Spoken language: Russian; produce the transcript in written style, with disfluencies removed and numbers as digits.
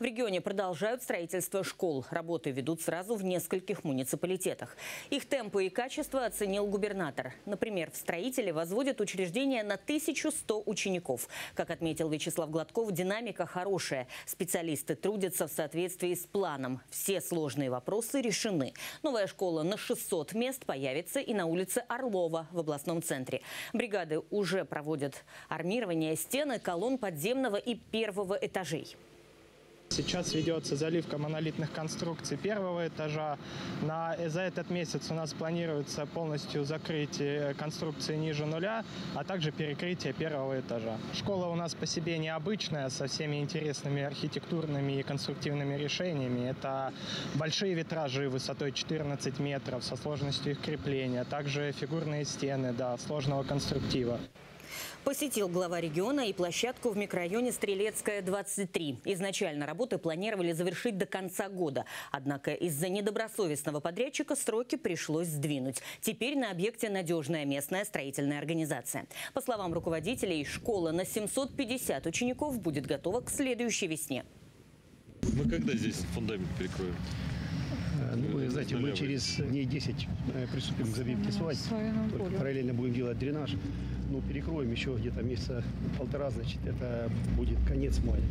В регионе продолжают строительство школ. Работы ведут сразу в нескольких муниципалитетах. Их темпы и качество оценил губернатор. Например, в Строителе возводят учреждение на 1100 учеников. Как отметил Вячеслав Гладков, динамика хорошая. Специалисты трудятся в соответствии с планом. Все сложные вопросы решены. Новая школа на 600 мест появится и на улице Орлова в областном центре. Бригады уже проводят армирование стены, колонн подземного и первого этажей. Сейчас ведется заливка монолитных конструкций первого этажа. За этот месяц у нас планируется полностью закрытие конструкции ниже нуля, а также перекрытие первого этажа. Школа у нас по себе необычная, со всеми интересными архитектурными и конструктивными решениями. Это большие витражи высотой 14 метров со сложностью их крепления, также фигурные стены сложного конструктива. Посетил глава региона и площадку в микрорайоне Стрелецкая-23. Изначально работы планировали завершить до конца года. Однако из-за недобросовестного подрядчика сроки пришлось сдвинуть. Теперь на объекте надежная местная строительная организация. По словам руководителей, школа на 750 учеников будет готова к следующей весне. Мы когда здесь фундамент перекроем? Мы через дней 10 приступим к забивке свадьбы. Параллельно будем делать дренаж. Перекроем еще где-то месяца полтора, значит, это будет конец мая.